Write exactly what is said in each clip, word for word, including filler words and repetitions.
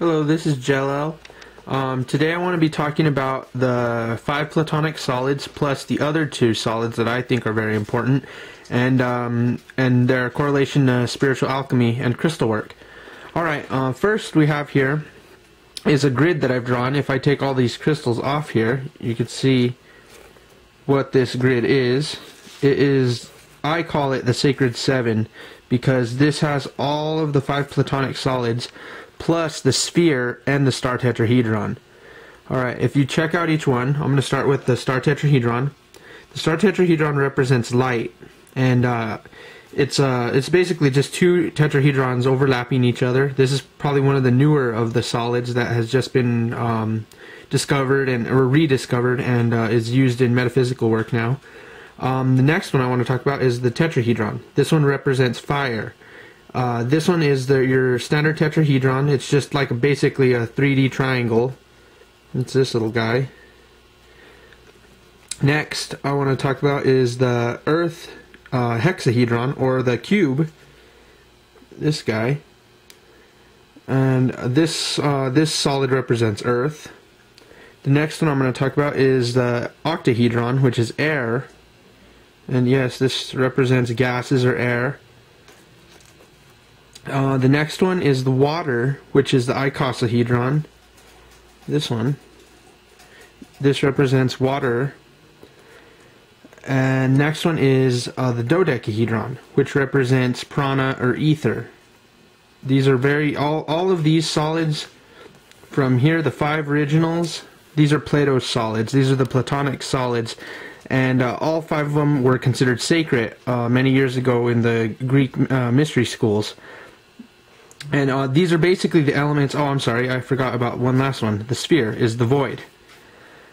Hello, this is Jelel. Um, today I want to be talking about the five Platonic solids plus the other two solids that I think are very important, and um, and their correlation to spiritual alchemy and crystal work. Alright, uh, first we have here is a grid that I've drawn. If I take all these crystals off here, you can see what this grid is. It is, I call it the Sacred Seven, because this has all of the five Platonic solids plus the sphere and the star tetrahedron. Alright, if you check out each one, I'm going to start with the star tetrahedron. The star tetrahedron represents light, and uh, it's uh, it's basically just two tetrahedrons overlapping each other. This is probably one of the newer of the solids that has just been um, discovered and or rediscovered, and uh, is used in metaphysical work now. Um, the next one I want to talk about is the tetrahedron. This one represents fire. Uh, this one is the, your standard tetrahedron. It's just like a, basically a three D triangle. It's this little guy. Next I want to talk about is the earth uh, hexahedron, or the cube. This guy. And this, uh, this solid represents earth. The next one I'm going to talk about is the octahedron, which is air. And yes, this represents gases or air. Uh, the next one is the water, which is the icosahedron. This one. This represents water. And next one is uh, the dodecahedron, which represents prana or ether. These are very all all of these solids from here, the five originals. These are Plato's solids. These are the Platonic solids. And uh, all five of them were considered sacred uh, many years ago in the Greek uh, mystery schools. And uh, these are basically the elements. Oh, I'm sorry, I forgot about one last one. The sphere is the void.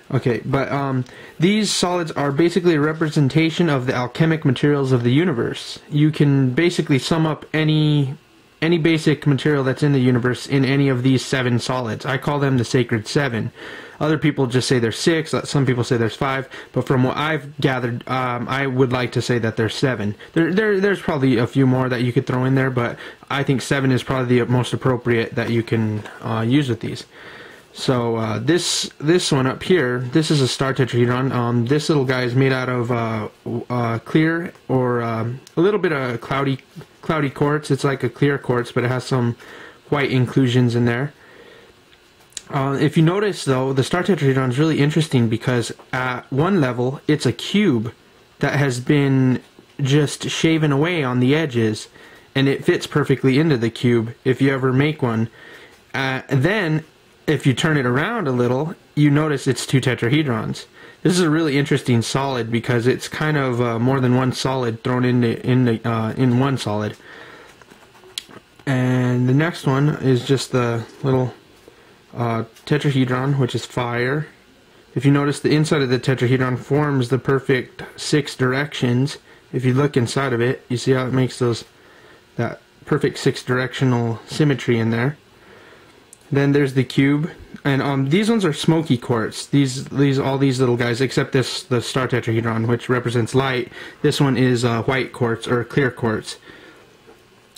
Okay, but um, these solids are basically a representation of the alchemic materials of the universe. You can basically sum up any any basic material that's in the universe in any of these seven solids. I call them the Sacred Seven. Other people just say there's six, some people say there's five, but from what I've gathered, um, I would like to say that there's seven. There, there, there's probably a few more that you could throw in there, but I think seven is probably the most appropriate that you can uh, use with these. So uh, this this one up here, this is a star tetrahedron. Um, this little guy is made out of uh, uh, clear or um, a little bit of cloudy cloudy quartz. It's like a clear quartz, but it has some white inclusions in there. Uh, if you notice, though, the star tetrahedron is really interesting because at one level it's a cube that has been just shaven away on the edges, and it fits perfectly into the cube if you ever make one. Uh, then if you turn it around a little, you notice it's two tetrahedrons. This is a really interesting solid because it's kind of uh, more than one solid thrown into, into, uh, in one solid. And the next one is just the little uh, tetrahedron, which is fire. If you notice, the inside of the tetrahedron forms the perfect six directions. If you look inside of it, you see how it makes those that perfect six directional symmetry in there. Then there's the cube, and um, these ones are smoky quartz. These, these, all these little guys, except this, the star tetrahedron, which represents light. This one is uh, white quartz or clear quartz.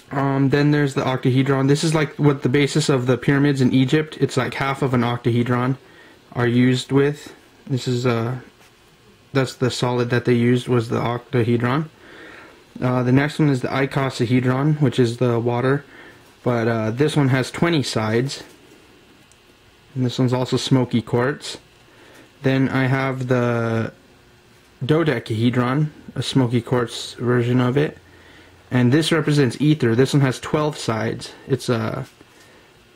Um, then there's the octahedron. This is like what the basis of the pyramids in Egypt. It's like half of an octahedron are used with. This is uh, that's the solid that they used, was the octahedron. Uh, the next one is the icosahedron, which is the water, but uh, this one has twenty sides. And this one's also smoky quartz. Then I have the dodecahedron, a smoky quartz version of it. And this represents ether. This one has twelve sides. It's uh,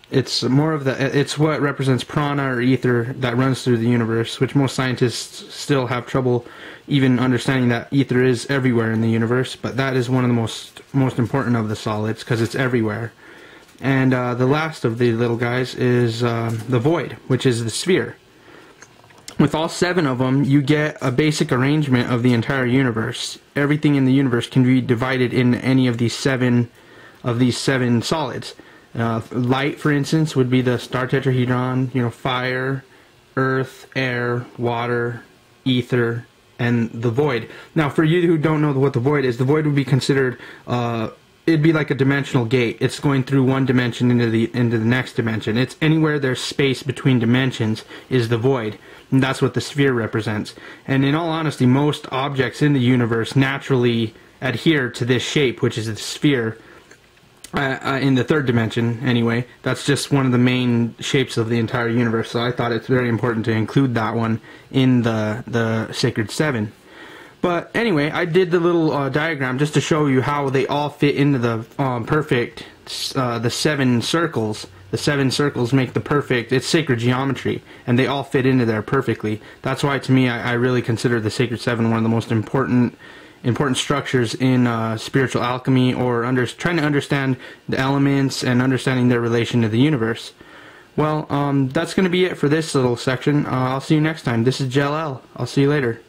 it's more of the, it's what represents prana or ether that runs through the universe, which most scientists still have trouble even understanding, that ether is everywhere in the universe. But that is one of the most most important of the solids because it's everywhere. And uh, the last of the little guys is uh, the void, which is the sphere. With all seven of them, you get a basic arrangement of the entire universe. Everything in the universe can be divided in any of these seven of these seven solids. Uh, light, for instance, would be the star tetrahedron. You know, fire, earth, air, water, ether, and the void. Now, for you who don't know what the void is, the void would be considered uh, it'd be like a dimensional gate. It's going through one dimension into the into the next dimension. It's anywhere there's space between dimensions is the void, and that's what the sphere represents. And in all honesty, most objects in the universe naturally adhere to this shape, which is the sphere, uh, uh, in the third dimension anyway. That's just one of the main shapes of the entire universe, so I thought it's very important to include that one in the, the Sacred Seven. But anyway, I did the little uh, diagram just to show you how they all fit into the um, perfect, uh, the seven circles. The seven circles make the perfect, it's sacred geometry, and they all fit into there perfectly. That's why, to me, I, I really consider the Sacred Seven one of the most important important structures in uh, spiritual alchemy, or under, trying to understand the elements and understanding their relation to the universe. Well, um, that's going to be it for this little section. Uh, I'll see you next time. This is Jelel. I'll see you later.